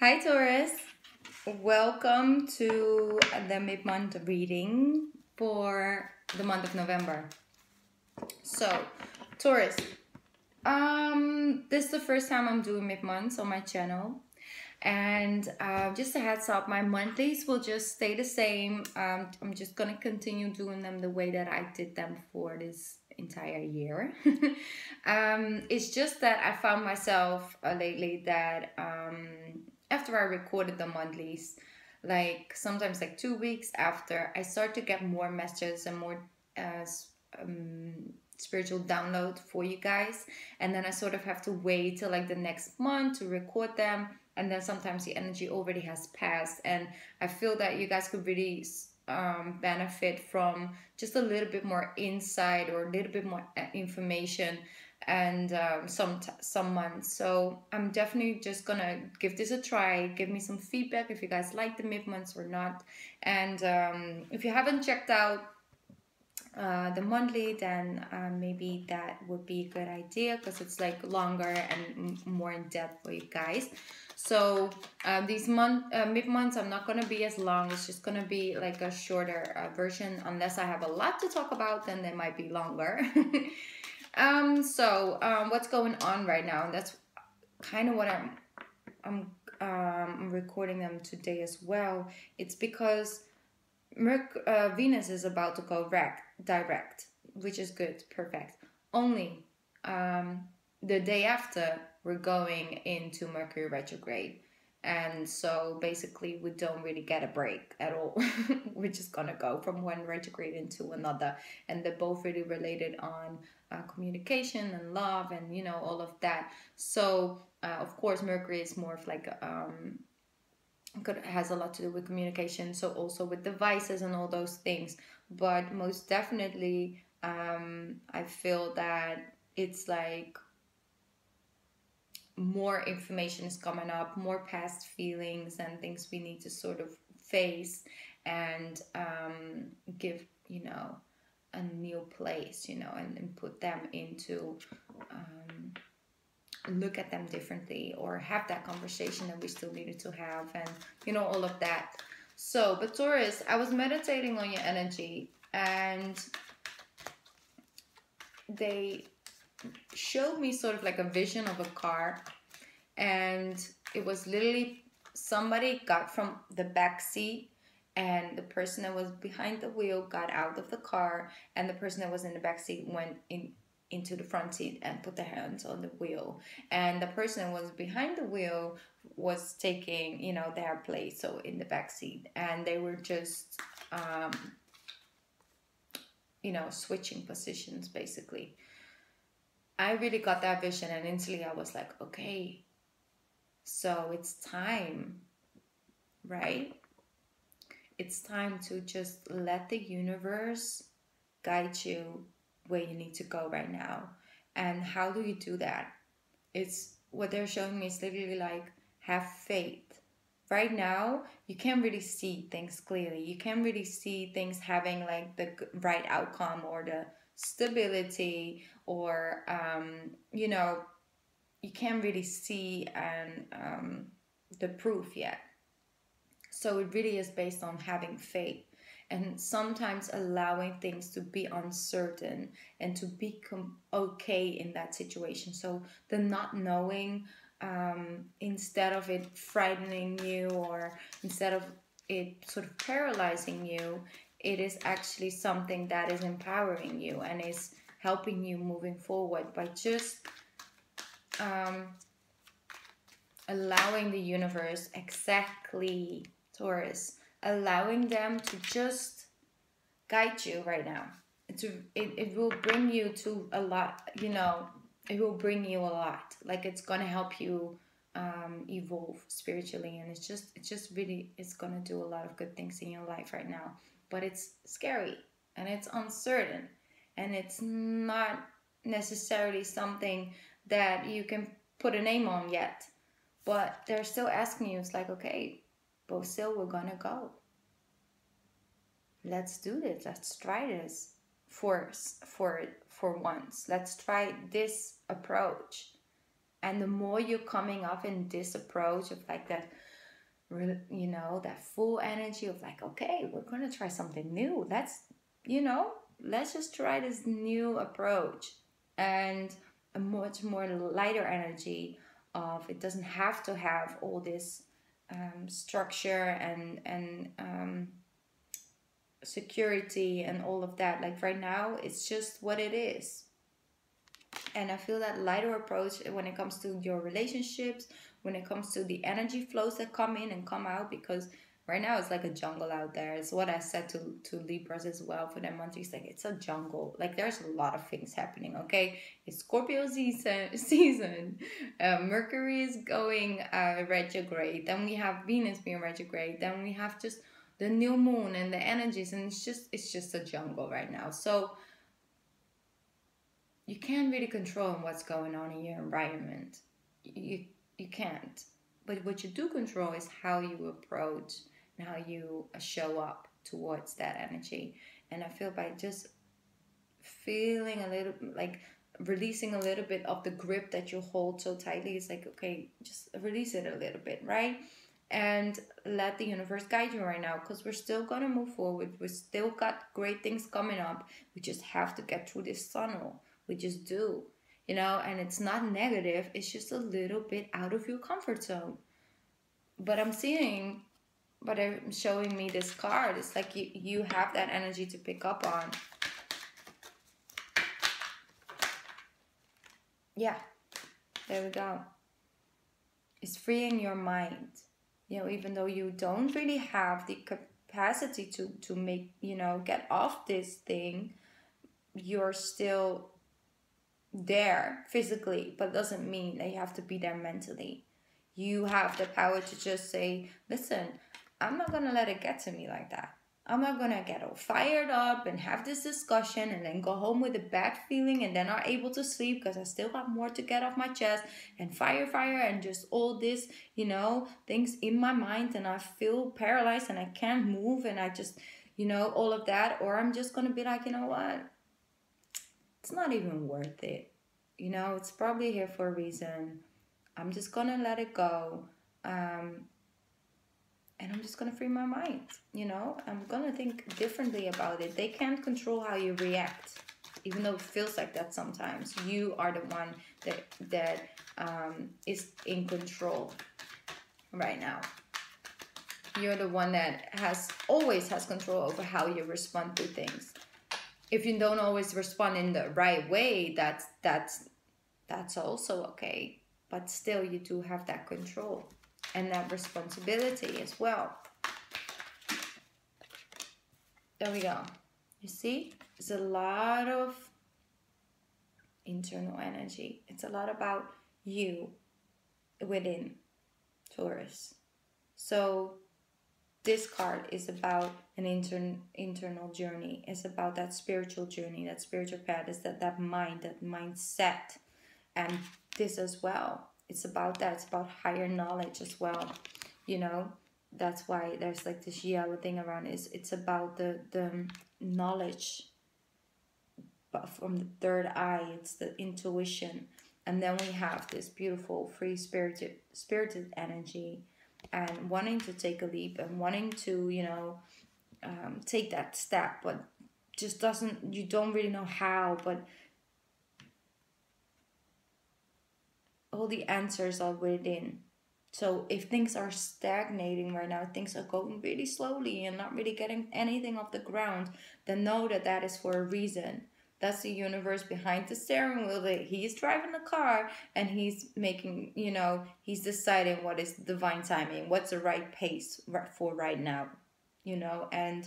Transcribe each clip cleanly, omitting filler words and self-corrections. Hi Taurus, welcome to the mid-month reading for the month of November. So Taurus, this is the first time I'm doing mid-months on my channel, and just a heads up, my monthlies will just stay the same. I'm just gonna continue doing them the way that I did them for this entire year. It's just that I found myself lately that after I recorded the monthlies, like sometimes like 2 weeks after, I start to get more messages and more spiritual download for you guys, and then I sort of have to wait till like the next month to record them, and then sometimes the energy already has passed. And I feel that you guys could really benefit from just a little bit more insight or a little bit more information and some months. So I'm definitely just gonna give this a try. Give me some feedback if you guys like the mid-months or not. And if you haven't checked out the monthly, then maybe that would be a good idea, because it's like longer and more in depth for you guys. So these mid-months I'm not going to be as long. It's just going to be like a shorter version. Unless I have a lot to talk about, then they might be longer. What's going on right now, and that's kind of what I'm recording them today as well. It's because Venus is about to go direct, which is good, perfect. Only the day after, we're going into Mercury retrograde, and so basically we don't really get a break at all. We're just gonna go from one retrograde into another, and they're both really related on communication and love and, you know, all of that. So of course Mercury is more of like has a lot to do with communication, so also with devices and all those things. But most definitely I feel that it's like more information is coming up, more past feelings and things we need to sort of face and give, you know, a new place, you know, and put them into look at them differently, or have that conversation that we still needed to have, and, you know, all of that. So but Taurus, I was meditating on your energy, and they showed me sort of like a vision of a car, and it was literally somebody got from the back seat, and the person that was behind the wheel got out of the car, and the person that was in the back seat went into the front seat and put their hands on the wheel, and the person that was behind the wheel was taking, you know, their place, so in the back seat, and they were just you know, switching positions basically. I really got that vision, and instantly I was like, okay, so it's time, right? It's time to just let the universe guide you where you need to go right now. And how do you do that? It's what they're showing me is literally like, have faith. Right now, you can't really see things clearly. You can't really see things having like the right outcome or the stability, or you know, you can't really see and the proof yet. So it really is based on having faith, and sometimes allowing things to be uncertain and to be okay in that situation. So the not knowing, instead of it frightening you, or instead of it sort of paralyzing you, it is actually something that is empowering you and is helping you moving forward by just allowing the universe, exactly, Taurus, allowing them to just guide you right now. It will bring you to a lot, you know, it will bring you a lot. Like, it's gonna help you evolve spiritually, and it's just really, it's gonna do a lot of good things in your life right now. But it's scary, and it's uncertain, and it's not necessarily something that you can put a name on yet, but they're still asking you. It's like, okay, but still we're gonna go. Let's do this. Let's try this for once. Let's try this approach. And the more you're coming up in this approach of like that, you know, that full energy of like, okay, we're going to try something new. Let's, you know, let's just try this new approach. And a much more lighter energy of it doesn't have to have all this structure and security and all of that. Like right now, it's just what it is. And I feel that lighter approach when it comes to your relationships, when it comes to the energy flows that come in and come out, because right now it's like a jungle out there. It's what I said to Libras as well for their month. It's like, it's a jungle. Like there's a lot of things happening, okay? It's Scorpio season. Mercury is going retrograde. Then we have Venus being retrograde. Then we have just the new moon and the energies. And it's just a jungle right now. So you can't really control what's going on in your environment. You can't. But what you do control is how you approach and how you show up towards that energy. And I feel by just feeling a little, like releasing a little bit of the grip that you hold so tightly, it's like, okay, just release it a little bit, right? And let the universe guide you right now, because we're still going to move forward. We've still got great things coming up. We just have to get through this tunnel. We just do, you know, and it's not negative. It's just a little bit out of your comfort zone. But I'm seeing, but I'm showing me this card. It's like you have that energy to pick up on. Yeah, there we go. It's freeing your mind. You know, even though you don't really have the capacity to make, you know, get off this thing, you're still there physically, but doesn't mean that you have to be there mentally. You have the power to just say, listen, I'm not gonna let it get to me like that. I'm not gonna get all fired up and have this discussion and then go home with a bad feeling and then not able to sleep because I still have more to get off my chest and fire and just all this, you know, things in my mind, and I feel paralyzed and I can't move and I just, you know, all of that. Or I'm just gonna be like, you know what? It's not even worth it, you know, it's probably here for a reason. I'm just gonna let it go, and I'm just gonna free my mind, you know. I'm gonna think differently about it. They can't control how you react, even though it feels like that sometimes. You are the one that is in control right now. You're the one that always has control over how you respond to things. If you don't always respond in the right way, that's also okay. But still, you do have that control and that responsibility as well. There we go. You see, it's a lot of internal energy. It's a lot about you within, Taurus. So this card is about an internal journey. It's about that spiritual journey, that spiritual path. It's that mind, that mindset. And this as well. It's about that. It's about higher knowledge as well. You know, that's why there's like this yellow thing around. It's about the knowledge from the third eye. It's the intuition. And then we have this beautiful free spirited energy. And wanting to take a leap and wanting to, you know, take that step, but just doesn't, you don't really know how, but all the answers are within. So if things are stagnating right now, things are going really slowly and not really getting anything off the ground, then know that that is for a reason. That's the universe behind the steering wheel. That he's driving the car and he's making, you know, he's deciding what is divine timing, what's the right pace for right now, you know. And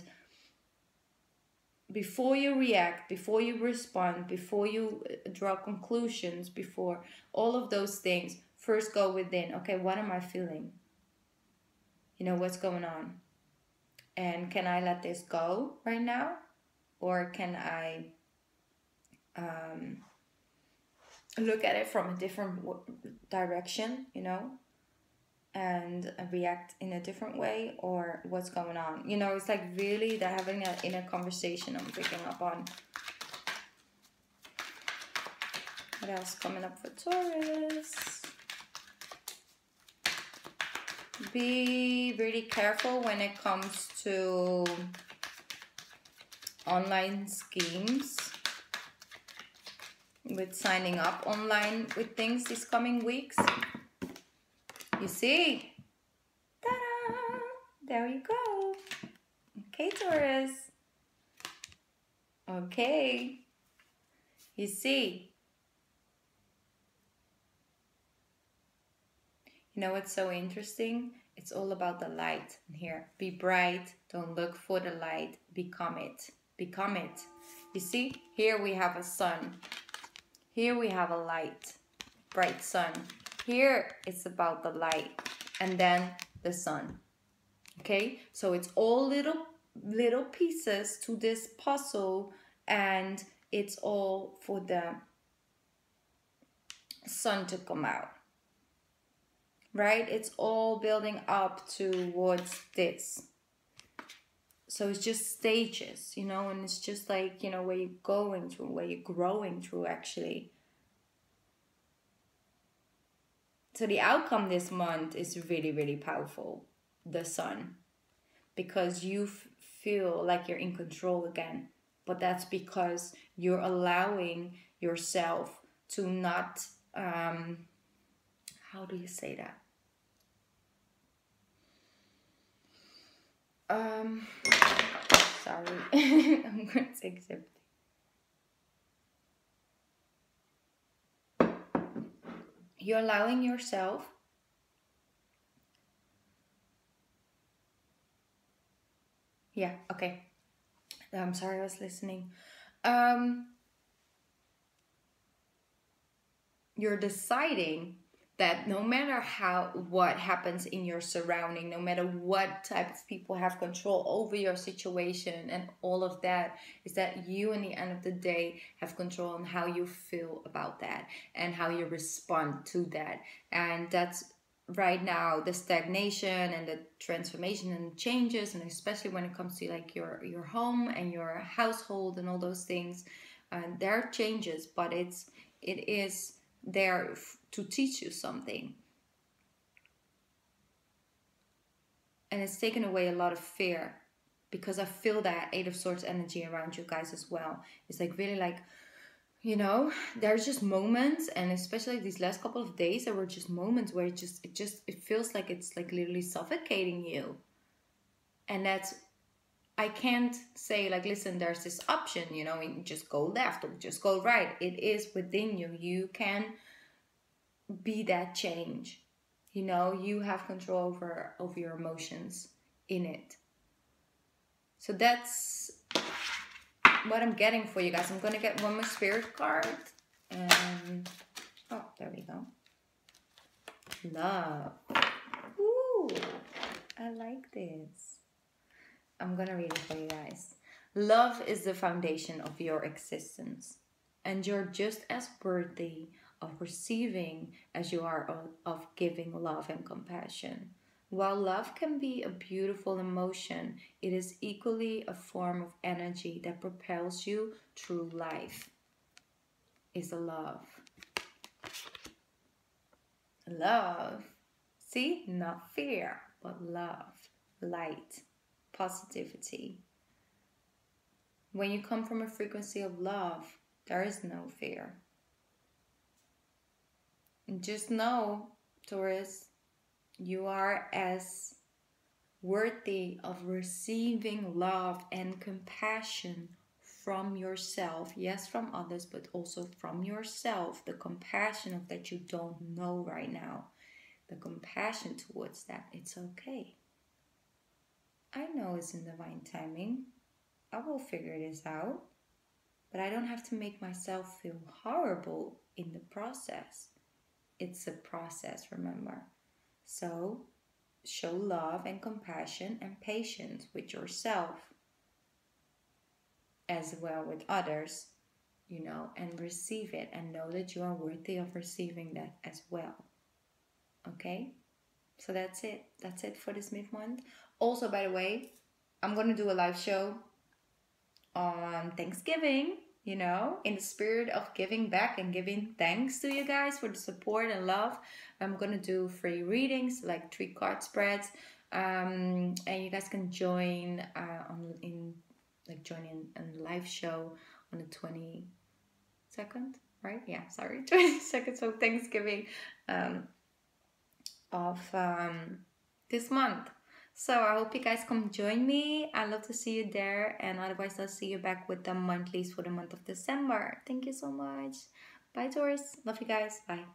before you react, before you respond, before you draw conclusions, before all of those things, first go within. Okay, what am I feeling? You know, what's going on? And can I let this go right now? Or can I look at it from a different direction, you know, and react in a different way? Or what's going on, you know? It's like really that, having that inner conversation I'm picking up on. What else coming up for Taurus? be really careful when it comes to online schemes, with signing up online with things these coming weeks. You see? Ta-da! There you go. Okay, Taurus. Okay. You see? You know what's so interesting? It's all about the light here. Be bright. Don't look for the light. Become it. Become it. You see? Here we have a sun. Here we have a light. Bright sun. Here it's about the light. And then the sun. Okay? So it's all little pieces to this puzzle. And it's all for the sun to come out. Right? It's all building up towards this. So it's just stages, you know, and it's just like, you know, where you're going through, where you're growing through, actually. So the outcome this month is really, really powerful. The sun. Because you feel like you're in control again. But that's because you're allowing yourself to not... how do you say that? Sorry, I'm going to take sip. You're allowing yourself okay, I'm sorry, I was listening. You're deciding that no matter what happens in your surrounding, no matter what type of people have control over your situation and all of that, is that you, in the end of the day, have control on how you feel about that and how you respond to that. And that's right now the stagnation and the transformation and changes, and especially when it comes to like your home and your household and all those things. There are changes, but it is there to teach you something, and it's taken away a lot of fear, because I feel that Eight of Swords energy around you guys as well. It's like really like, you know, there's just moments, and especially these last couple of days, there were just moments where it feels like it's like literally suffocating you. And that's, I can't say like, listen, there's this option, you know, and just go left or just go right. It is within you. You can be that change. You know, you have control over your emotions in it. So that's what I'm getting for you guys. I'm going to get one more spirit card. And, oh, there we go. Love. Ooh, I like this. I'm gonna read it for you guys. Love is the foundation of your existence, and you're just as worthy of receiving as you are of giving love and compassion. While love can be a beautiful emotion, it is equally a form of energy that propels you through life. Is love. Love. See? Not fear, but love. Light. Positivity. When you come from a frequency of love, there is no fear. And just know, Taurus, you are as worthy of receiving love and compassion from yourself. Yes, from others, but also from yourself. The compassion of that you don't know right now. The compassion towards that. It's okay. I know it's in divine timing. I will figure this out. But I don't have to make myself feel horrible in the process. It's a process, remember. So, show love and compassion and patience with yourself. As well with others, you know, and receive it. And know that you are worthy of receiving that as well. Okay? So that's it. That's it for this mid-month. Also, by the way, I'm going to do a live show on Thanksgiving. you know, in the spirit of giving back and giving thanks to you guys for the support and love. I'm gonna do free readings, like 3 card spreads, and you guys can join in a live show on the 22nd, right? Yeah, sorry, 22nd, so Thanksgiving of this month. So I hope you guys come join me. I'd love to see you there, and otherwise I'll see you back with the monthlies for the month of December. Thank you so much. Bye Taurus. Love you guys. Bye.